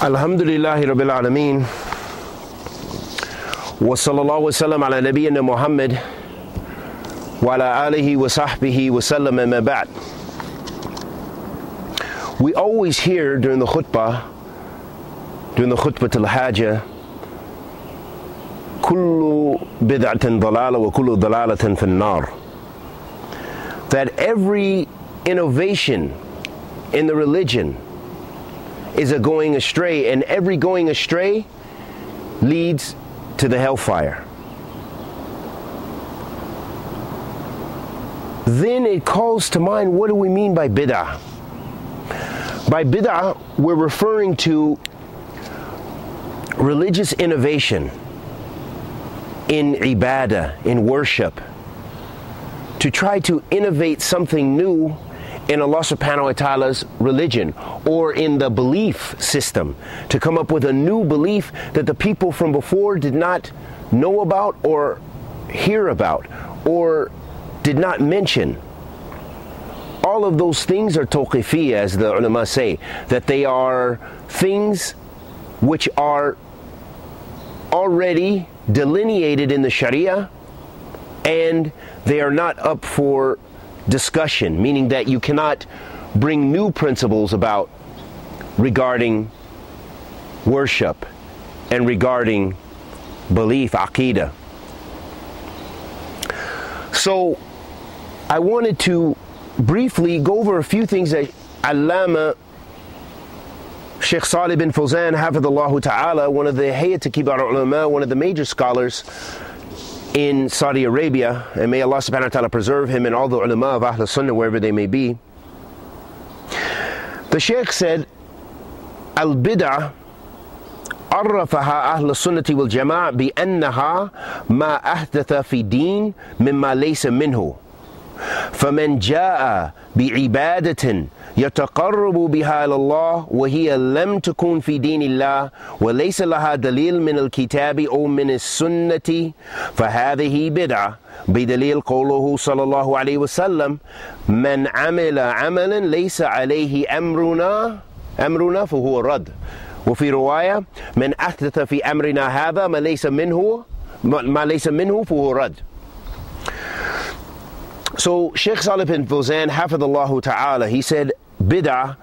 Alhamdulillahi Rabbil Alameen. Wa sallallahu wa sallam ala nabiyyina Muhammad wa ala alihi wa sahbihi wa sallam amma ba'd. We always hear during the khutbah al-hajjah, kullu bid'atin dalala wa kullu dalalatin finnar, that every innovation in the religion is a going astray, and every going astray leads to the hellfire. Then it calls to mind, what do we mean by bid'ah? By bid'ah, we're referring to religious innovation in ibadah, in worship, to try to innovate something new in Allah subhanahu wa ta'ala's religion or in the belief system, to come up with a new belief that the people from before did not know about or hear about or did not mention. All of those things are tawqifiyya, as the ulama say, that they are things which are already delineated in the sharia, and they are not up for discussion, meaning that you cannot bring new principles about regarding worship and regarding belief, aqidah. So I wanted to briefly go over a few things that Allama Sheikh Salih bin Fawzan, hafidhullah ta'ala, one of the hayat kibar ulama, one of the major scholars in Saudi Arabia, and may Allah subhanahu wa ta'ala preserve him and all the ulama of Ahl Sunnah wherever they may be. The Sheikh said, al-bid'ah arrafaha Ahl Sunnati wal Jama'ah bi annaha ma ahdatha fi deen mimma laysa minhu. فَمَنْ جَاءَ بِعِبَادَةٍ يَتَقَرَّبُ بِهَا إِلَى اللَّهِ وَهِيَ لَمْ تَكُنْ فِي دِينِ اللَّهِ وَلَيْسَ لَهَا دَلِيلٌ مِنَ الْكِتَابِ أَوْ مِنَ السُّنَّةِ فَهَذِهِ بِدْعَةٌ بِدَلِيلِ قَوْلِهِ صَلَى اللَّهُ عَلَيْهِ وَسَلَّمَ مَنْ عَمِلَ عَمَلًا لَيْسَ عَلَيْهِ أَمْرُنَا فَهُوَ رَدٌّ وَفِي رِوَايَةٍ مَنْ أَحْدَثَ فِي أَمْرِنَا هَذَا مَا لَيْسَ مِنْهُ فَهُوَ رَدٌّ. So Sheikh Salih bin Fawzan, hafidhullah ta'ala, he said bid'ah,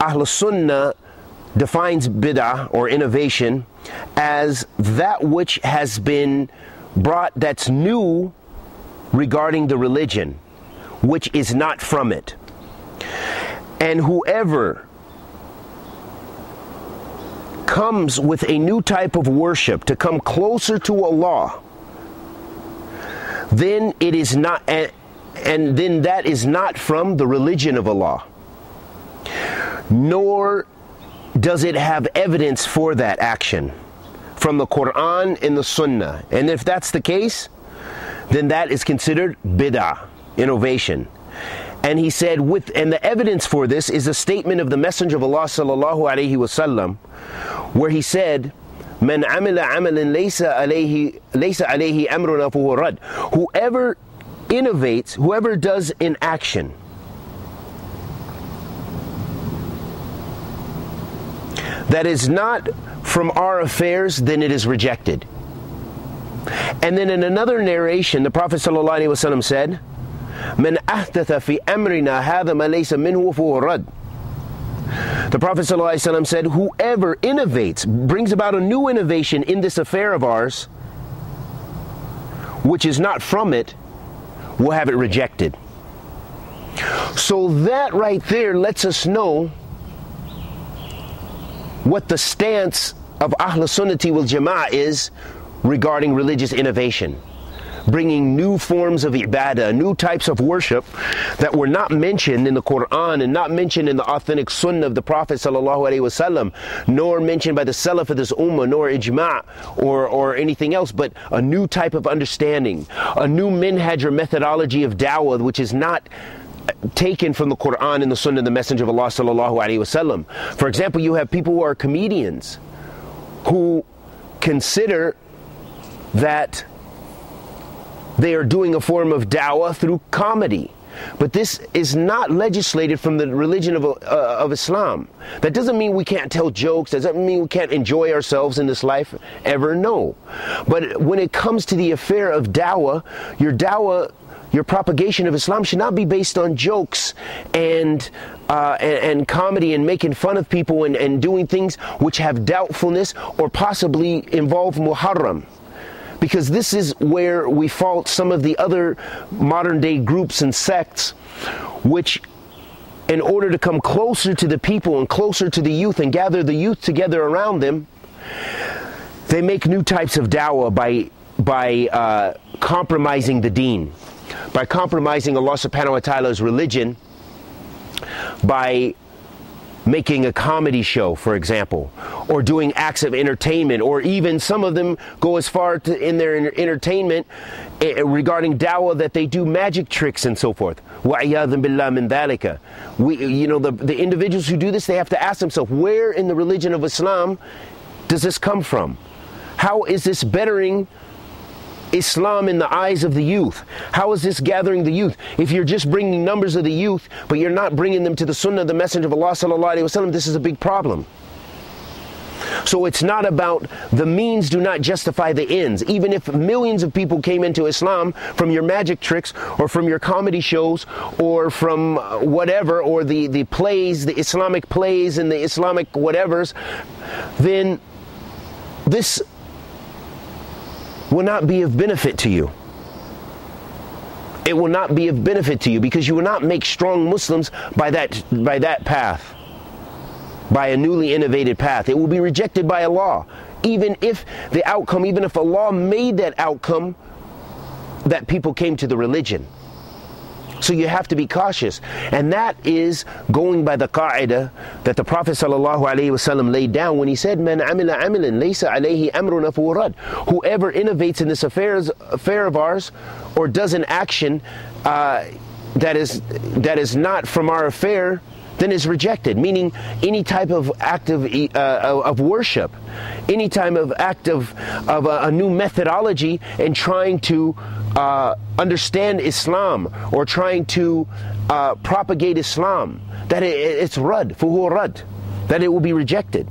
Ahl Sunnah defines bid'ah or innovation as that which has been brought that's new regarding the religion, which is not from it. And whoever comes with a new type of worship to come closer to Allah, then it is not... And then that is not from the religion of Allah, nor does it have evidence for that action from the Quran and the Sunnah. And if that's the case, then that is considered bid'ah, innovation. And he said, and the evidence for this is a statement of the Messenger of Allah sallallahu alaihi wasallam, where he said, "Man amila amalan laysa alayhi amruna fahuwa rad." Whoever innovates, whoever does an action that is not from our affairs, then it is rejected. And then in another narration, the Prophet ﷺ said, "Man ahdatha fi amrina hadha ma laysa minhu fahuwa rad." The Prophet ﷺ said, whoever innovates, brings about a new innovation in this affair of ours, which is not from it, we'll have it rejected. So that right there lets us know what the stance of Ahl Sunnati wal Jama'ah is regarding religious innovation, bringing new forms of ibadah, new types of worship that were not mentioned in the Quran and not mentioned in the authentic Sunnah of the Prophet ﷺ, nor mentioned by the Salaf of this Ummah, nor ijma' or anything else, but a new type of understanding, a new minhaj or methodology of dawa, which is not taken from the Quran and the Sunnah of the Messenger of Allah ﷺ. For example, you have people who are comedians who consider that they are doing a form of dawah through comedy, But this is not legislated from the religion of Islam. That doesn't mean we can't tell jokes, that doesn't mean we can't enjoy ourselves in this life ever, no. But when it comes to the affair of dawa, your propagation of Islam should not be based on jokes and comedy and making fun of people and doing things which have doubtfulness or possibly involve muharram. Because this is where we fault some of the other modern day groups and sects, which in order to come closer to the people and closer to the youth and gather the youth together around them, they make new types of dawah by compromising the deen, by compromising Allah subhanahu wa ta'ala's religion, by making a comedy show, for example, or doing acts of entertainment, or even some of them go as far in their entertainment regarding dawah that they do magic tricks and so forth. وَعِيَاذًا بِاللَّهِ مِنْ ذَلِكَ. You know, the individuals who do this, they have to ask themselves, where in the religion of Islam does this come from? How is this bettering Islam in the eyes of the youth? How is this gathering the youth? If you're just bringing numbers of the youth, but you're not bringing them to the Sunnah, the Messenger of Allah sallallahu alaihi wasallam, this is a big problem. So it's not about the means do not justify the ends. Even if millions of people came into Islam from your magic tricks or from your comedy shows or from whatever, or the plays, the Islamic plays and the Islamic whatevers, then this will not be of benefit to you. It will not be of benefit to you, because you will not make strong Muslims by that path, by a newly innovated path. It will be rejected by Allah, even if Allah made that outcome that people came to the religion. So you have to be cautious, and that is going by the qa'idah that the Prophet ﷺ laid down when he said, "Man amila amilan laysa alayhi amruna fahuwa rad." Whoever innovates in this affair of ours, or does an action that is not from our affair, then is rejected. Meaning, any type of act of worship, any type of act of a new methodology, and trying to understand Islam or trying to propagate Islam, that it's rad, fuhu rad, that it will be rejected.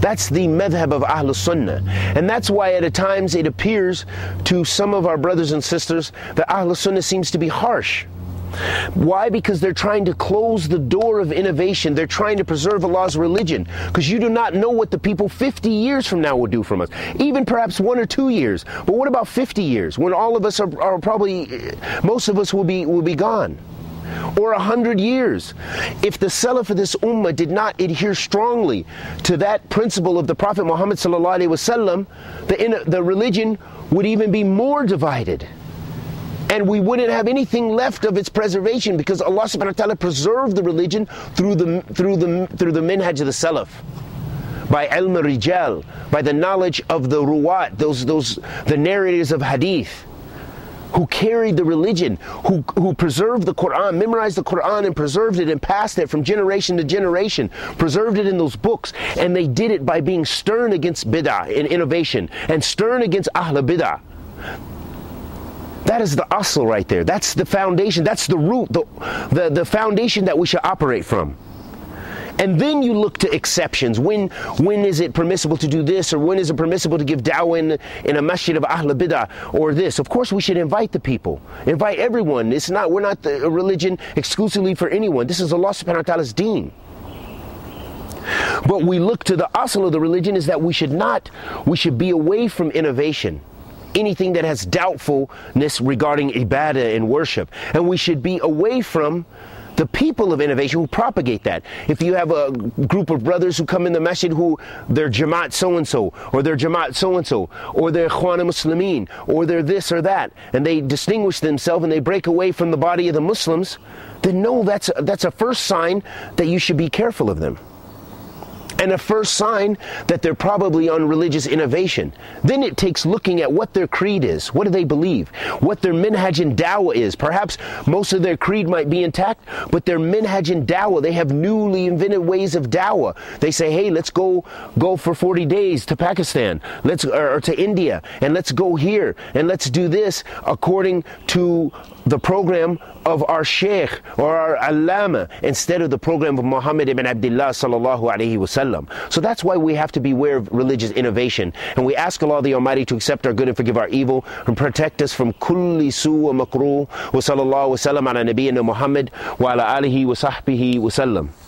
That's the madhab of Ahl Sunnah, and that's why at times it appears to some of our brothers and sisters that Ahl Sunnah seems to be harsh. Why? Because they're trying to close the door of innovation. They're trying to preserve Allah's religion, because you do not know what the people 50 years from now will do from us, even perhaps 1 or 2 years. But what about 50 years, when all of us are probably, most of us will be gone? Or 100 years. If the Salaf of this Ummah did not adhere strongly to that principle of the Prophet Muhammad sallallahu alaihi wasallam, the religion would even be more divided, and we wouldn't have anything left of its preservation, because Allah subhanahu wa ta'ala preserved the religion through the minhaj of the Salaf, by ilm al-rijal, by the knowledge of the ruwat, the narrators of hadith, who carried the religion, who preserved the Quran, memorized the Quran and preserved it and passed it from generation to generation, preserved it in those books. And they did it by being stern against bid'ah and innovation, and stern against Ahl al-Bid'ah. That is the asl right there. That's the foundation. That's the root, the foundation that we should operate from. And then you look to exceptions. When is it permissible to do this, or when is it permissible to give dawah in a masjid of Ahl al-Bid'ah or this? Of course, we should invite the people, invite everyone. We're not a religion exclusively for anyone. This is Allah subhanahu wa ta'ala's deen. But we look to the asl of the religion is that we should be away from innovation, anything that has doubtfulness regarding ibadah and worship. And we should be away from the people of innovation who propagate that. If you have a group of brothers who come in the masjid who they're Jamaat so-and-so, or they're Jamaat so-and-so, or they're Khawani Muslimin, or they're this or that, and they distinguish themselves and they break away from the body of the Muslims, then no, that's a first sign that you should be careful of them, and a first sign that they're probably on religious innovation. Then it takes looking at what their creed is, what do they believe, what their minhaj and dawah is. Perhaps most of their creed might be intact, but their minhaj and dawah, they have newly invented ways of dawah. They say, hey, let's go for 40 days to Pakistan, or to India, and let's go here, and let's do this according to the program of our Sheikh or our Allama instead of the program of Muhammad Ibn Abdullah sallallahu alaihi wasallam. So that's why we have to beware of religious innovation, and we ask Allah the Almighty to accept our good and forgive our evil and protect us from kulli su wa makruh. Wa sallallahu wa sallam ala nabiyyina Muhammad wa ala alihi wa sahbihi wa sallam.